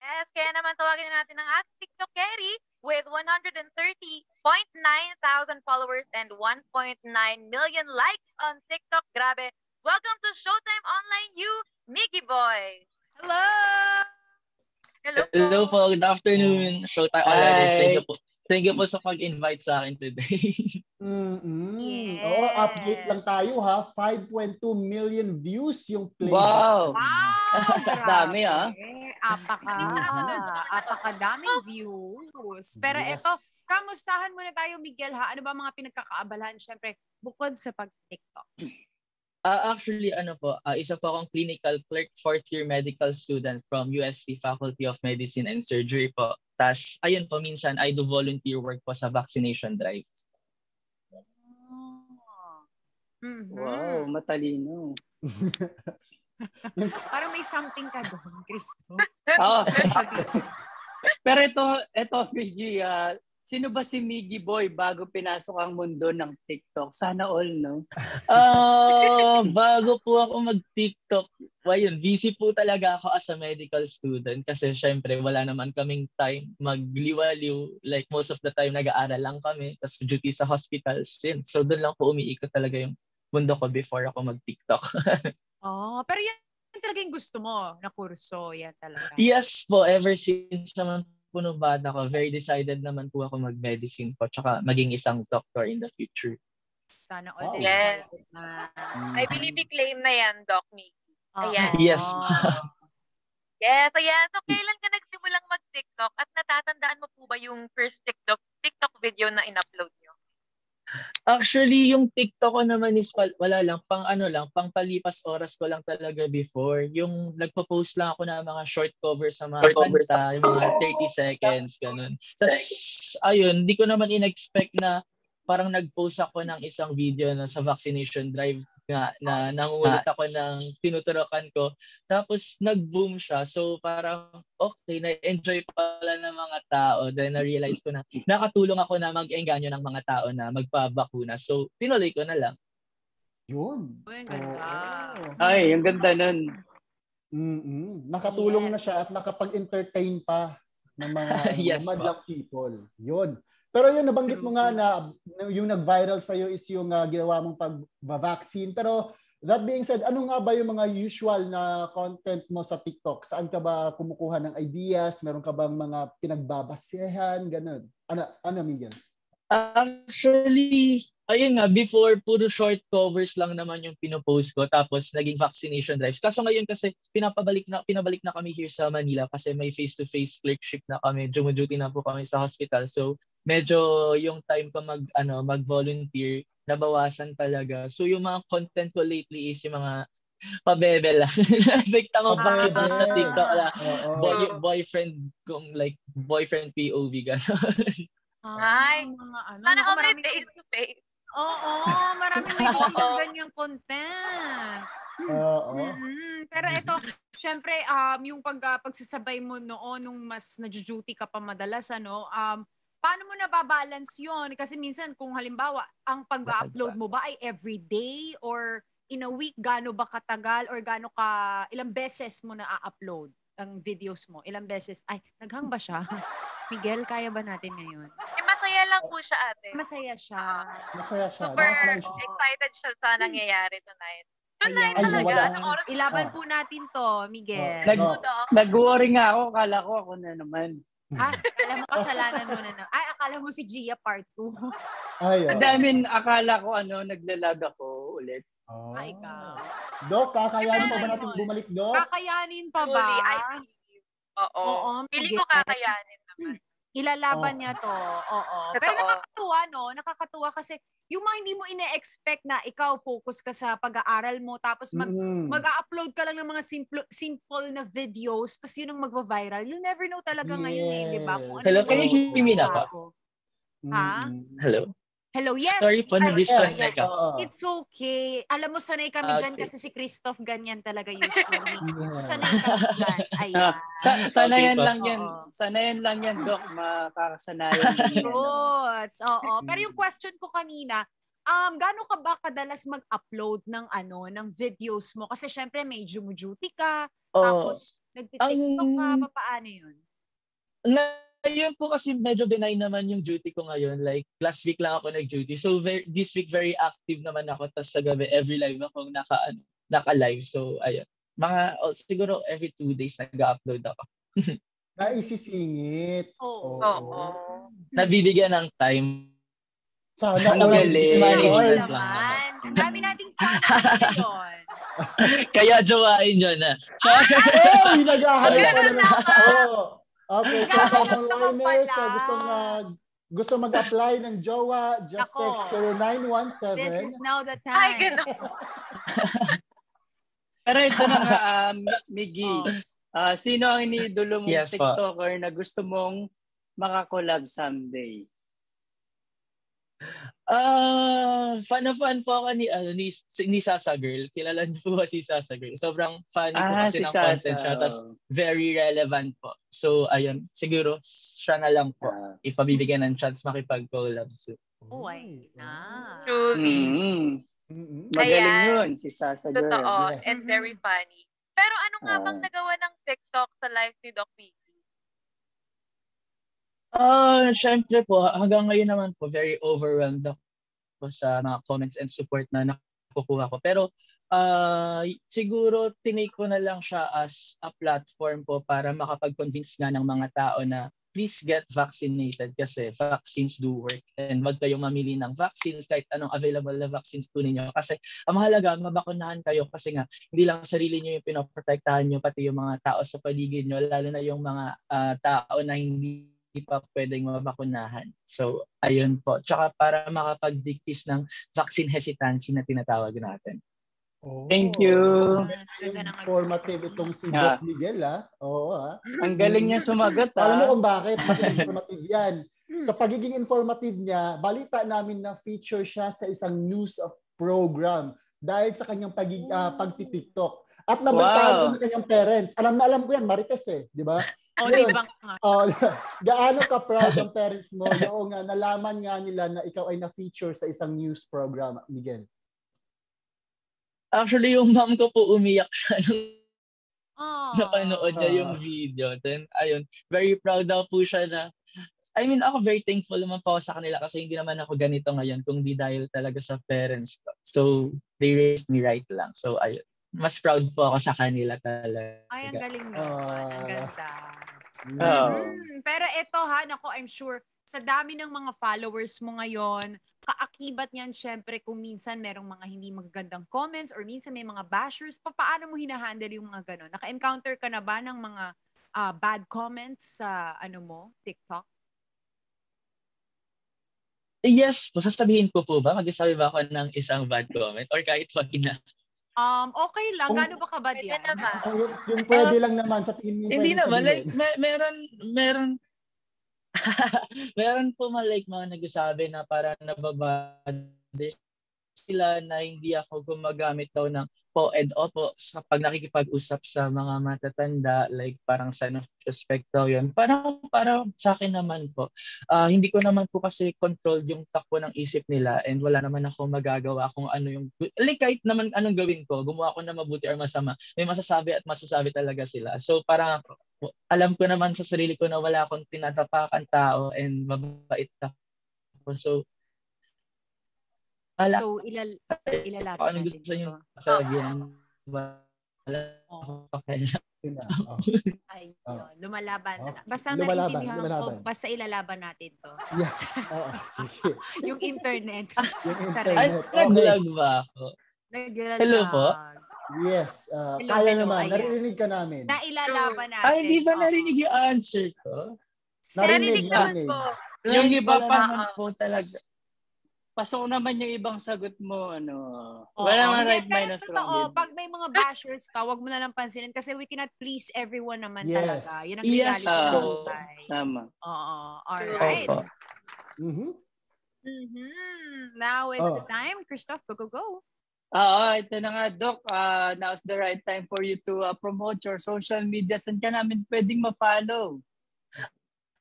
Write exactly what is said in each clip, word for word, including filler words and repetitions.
Yes, kaya naman tawagin na natin ang ating TikTokeri with one hundred thirty point nine thousand followers and one point nine million likes on TikTok. Grabe. Welcome to Showtime Online U, Migiboy. Hello! Hello po. Hello po. Good afternoon, Showtime Online. Thank you po. Thank you po sa pag-invite sa akin today. Mm-hmm. Yes. Oo, oh, update lang tayo ha. five point two million views yung play. Wow! Wow! Dami ha? Apaka. Apakadaming views. Pero yes. Eto, kamustahan muna tayo, Miguel ha? Ano ba mga pinagkakaabalahan? Siyempre, bukod sa pag-TikTok. Uh, actually, ano po, uh, isa po akong clinical clerk, fourth-year medical student from U S T Faculty of Medicine and Surgery po. Tas, ayun po, minsan, I do volunteer work po sa vaccination drive. Mm-hmm. Wow, matalino. Parang may something ka doon, Cristo. Oh. Pero ito, ito, Miggy, uh, sino ba si Miggy Boy bago pinasok ang mundo ng TikTok? Sana all, no? Uh, bago po ako mag-TikTok, well, yun, busy po talaga ako as a medical student kasi syempre wala naman kaming time magliwaliw. Like most of the time nag-aaral lang kami tapos duty sa hospitals. Yun. So doon lang po umiikot talaga yung mundo ko before ako mag-TikTok. Oh, pero yan talaga yung gusto mo na kurso. Yan talaga. Yes po, ever since naman puno bata ko, very decided naman po ako mag-medicine po tsaka maging isang doctor in the future. Sana all. Wow. Yes. Mm. I believe i-claim na yan, Doc Miggy. Ayan. Yes. Yes, ayan. So, kailan ka nagsimulang mag-TikTok at natatandaan mo po ba yung first TikTok TikTok video na in-upload nyo? Actually, yung TikTok ko naman is wala lang, pang ano lang, pang palipas oras ko lang talaga before. Yung nagpo-post lang ako ng mga short covers sa mga kanta, yung mga thirty seconds, ganun. Tapos, ayun, hindi ko naman in-expect na parang nag-post ako ng isang video na sa vaccination drive na, na nangulit ako ng tinuturukan ko. Tapos nag-boom siya. So parang okay, na-enjoy pala ng mga tao. Then na-realize ko na nakatulong ako na mag-engganyo ng mga tao na magpabakuna. So tinuloy ko na lang. Yun. Ay, ang ganda. Ay, ang ganda nun. Mm-mm. Nakatulong yes. na siya at nakapag-entertain pa ng mga yes, madlang people. Yun. Pero yun, nabanggit mo nga na yung nag-viral sa'yo is yung uh, ginawa mong pag-vaccine. Pero that being said, ano nga ba yung mga usual na content mo sa TikTok? Saan ka ba kumukuha ng ideas? Meron ka bang mga pinagbabasehan? Ganun. Ano, ano Miguel? Actually, ayun nga, before puro short covers lang naman yung pinopost ko. Tapos naging vaccination drives. Kaso ngayon kasi pinapabalik na, pinabalik na kami here sa Manila kasi may face-to-face clerkship na kami. Dumuduty na po kami sa hospital. So, medyo yung time ko mag ano mag-volunteer nabawasan talaga. So yung mga content ko lately is yung mga pabebe lang. Bigta mo pa ito sa TikTok la. Boy, boyfriend kung like boyfriend P O V gano'n. Ay, mga ano. Sana ako may face to face. Oo, marami may isang ganyang content. Oo. Mm-hmm. Pero ito, syempre um yung pag pagsasabay mo noon nung mas nagjo-duty ka pa madalas ano, um paano mo nababalance yun? Kasi minsan kung halimbawa, ang pag-upload mo ba ay everyday or in a week, gano'n ba katagal or gano'n ka, ilang beses mo na-upload ang videos mo? Ilang beses? Ay, naghang ba siya? Miguel, kaya ba natin ngayon? Eh, masaya lang po siya ate. Masaya siya. Masaya siya. Super masaya siya. Excited siya sa nangyayari tonight. Tonight ay, talaga. Ay, anong oras? Ilaban po natin to, Miguel. Oh, nag-worry nag nga ako. Kala ko ako na naman. Ha? Akala mo kasalanan mo na na. Ay, akala mo si Gia part two. Ay, oh. I mean, akala ko ano, naglalag ako ulit. Oh. Ay, ikaw. Dok, kakayanin pa ba natin bumalik, Dok? Kakayanin pa ba? Fully, I believe. Oo. Oo Pili ko kakayanin naman. Ilalaban oh. niya to. Oo. Totoo. Pero nakakatuwa, no? Nakakatuwa kasi yung mga hindi mo ine-expect na ikaw focus ka sa pag-aaral mo tapos mag, mm. mag-upload ka lang ng mga simple, simple na videos tapos yun ang magva-viral. You'll never know talaga yes. ngayon eh, di ba? Ano hello, can you hear me na po? Ha? Hello? Hello, yes. Sorry for the disconnect. It's okay. Alam mo, sanay kami okay. dyan kasi si Christoph ganyan talaga usually. So, sanay kami dyan. Ayan. Sa, sanayan okay, lang po. Yan. Sanayan lang yan, Doc. Makakasanayan. Roots. Oo. Pero yung question ko kanina, um, gano'n ka ba kadalas mag-upload ng ano, ng videos mo? Kasi syempre may jumu-duty ka. Oh. Tapos, Nag-TikTok ka, um, papaano yun? Ngayon po kasi medyo benign naman yung duty ko ngayon. Like, last week lang ako nag-duty. So, very, this week very active naman ako. Tapos sa gabi, every live ako naka, ano, naka-live. So, ayun. Mga, oh, siguro every two days nag-upload ako. Naisisingit. Oo. Oh, oh. oh. Nabibigyan ng time. Sana ang galing. Management lang. Ang dami nating sana ngayon. Kaya jawain yun na. Ah, oh, nag-aharap ko na naman. Okay, so kapag liners, uh, gusto, mag, gusto mag-apply ng jowa, just Ako. text zero nine one seven. This is now the time. Ay, gano'n. Pero ito na nga, uh, Miggy, oh. uh, sino ang iniidolo mong yes, TikToker pa. na gusto mong makakolab someday? Uh, fan na fan po ako ni, uh, ni, ni Sasa Girl. Kilala niyo po ba si Sasa Girl? Sobrang fan ko ah, kasi si ng Sasa. Content siya. Tapos very relevant po. So, ayun, siguro, siya na lang po. Ipabibigyan ng chance makipag-collab. Oh, ay na. Truly. Mm-hmm. Magaling Ayan. yun, si Sasa Girl. Totoo, yes. And very funny. Pero ano nga bang uh. nagawa ng TikTok sa life ni Doc P? Ah, uh, syempre po, hanggang ngayon naman po, very overwhelmed ako sa mga comments and support na nakukuha ko. Pero uh, siguro tinake ko na lang siya as a platform po para makapag-convince nga ng mga tao na please get vaccinated kasi vaccines do work. And wag kayong mamili ng vaccines, kahit anong available na vaccines po ninyo. Kasi ang mahalaga, mabakunahan kayo kasi nga hindi lang sarili nyo yung pinoprotektahan nyo, pati yung mga tao sa paligid nyo, lalo na yung mga uh, tao na hindi hindi pa pwedeng mabakunahan. So, ayun po. Tsaka para makapag-decrease ng vaccine hesitancy na tinatawag natin. Oh. Thank you. Informative itong si Doc yeah. Miguel, ha? Oo, ha? Ang galing niya sumagot, ha? Alam mo kung bakit? Informative yan. Sa pagiging informative niya, balita namin na feature siya sa isang news of program dahil sa kanyang pag- uh, pag-tiktok. At nabalitaan wow. ko ng kanyang parents. Alam na alam ko yan, Marites, eh. Di ba? Oh, diba? Oh, gaano ka proud ng parents mo noong uh, nalaman nga nila na ikaw ay na-feature sa isang news program, Miguel? Actually, yung mom ko po umiyak siya nung oh. napanood niya yung video. Then, ayun, very proud daw po siya na I mean, ako very thankful naman po sa kanila kasi hindi naman ako ganito ngayon kung di dahil talaga sa parents ko. So, they raised me right lang. So, ayun. Mas proud po ako sa kanila talaga. Ay, ang galing mo. Uh, ang ganda. No. Mm, pero ito ha, nako, I'm sure, sa dami ng mga followers mo ngayon, kaakibat niyan syempre kung minsan merong mga hindi magagandang comments or minsan may mga bashers, paano mo hinahandle yung mga ganon? Naka-encounter ka na ba ng mga uh, bad comments sa ano mo, TikTok? Yes po. Sasabihin ko po ba? Magsasabi ba ako ng isang bad comment? Or kahit wag na? Um, okay lang. Gano'n ba ka ba diyan? Pwede naman. Yung, yung pwede um, lang naman sa tingin mo. Hindi naman. Like, mer- meron, meron, meron po mga like mga nagsasabi na para nababadis sila na hindi ako gumagamit daw ng po and opo sa pag nakikipag-usap sa mga matatanda, like parang sign of respect daw yun. Parang, parang sa akin naman po, uh, hindi ko naman po kasi controlled yung takbo ng isip nila and wala naman ako magagawa kung ano yung, like kahit naman anong gawin ko, gumawa ko na mabuti or masama, may masasabi at masasabi talaga sila. So parang alam ko naman sa sarili ko na wala akong tinatapakan tao and mabait ako. So, So, ilal- ilalapit natin. Ano gusto sa inyo sabi yan? Ay, lumalaban. Basta naiintindihan ko, basta ilalaban natin to. Yeah. Oh, sige. Yung internet. Yung internet. Ay, naglag ba ako? Naglag. Hello po? Yes. Uh, Hello, kaya hello, naman. Ayan. Narinig ka namin. Nailalaban natin. Ay, di ba narinig yung answer ko? Narinig naman po. Yung iba pa po talaga. Pasok naman yung ibang sagot mo, ano. Oh, wala naman right minus wrong. Totoo, pag may mga bashers ka, wag mo na lang pansinin kasi we cannot please everyone naman yes. talaga. Yun ang reality ng buhay. Tama. Oo, alright. Oh, mm-hmm. Mm-hmm. Now is oh. the time. Christoph, go, go, go. Oo, ito na nga, Doc. Uh, now is the right time for you to uh, promote your social media. Saan ka namin pwedeng ma-follow?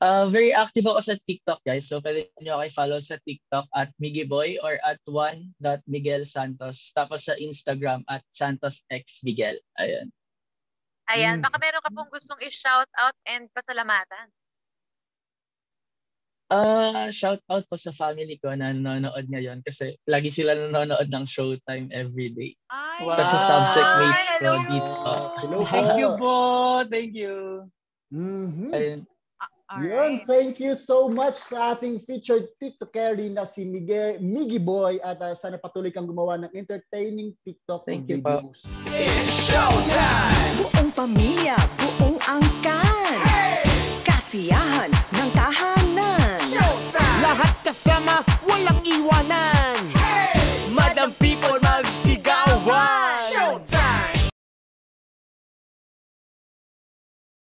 Uh, very active ako sa TikTok, guys. So, pwede nyo ako i-follow sa TikTok at migiboy or at one dot miguel santos. Tapos sa Instagram at santosxmiguel. Ayan. Ayan, baka meron ka pong gustong i-shout out and pasalamatan. Ah, uh, shout out po sa family ko na nanonood ngayon kasi lagi sila nanonood ng Showtime every day. Ay, wow. Sa subject mates ko dito. Hello. Thank you po. Thank you. Mhm. Ayun. Yun, thank you so much sa ating featured TikTokeri na si Miguel, Migiboy, at uh, sana patuloy kang gumawa ng entertaining TikTok thank videos. You, It's Showtime! Buong pamilya, buong angkan, hey! Kasiyahan ng tahanan, Showtime! Lahat kasama, walang iwanan.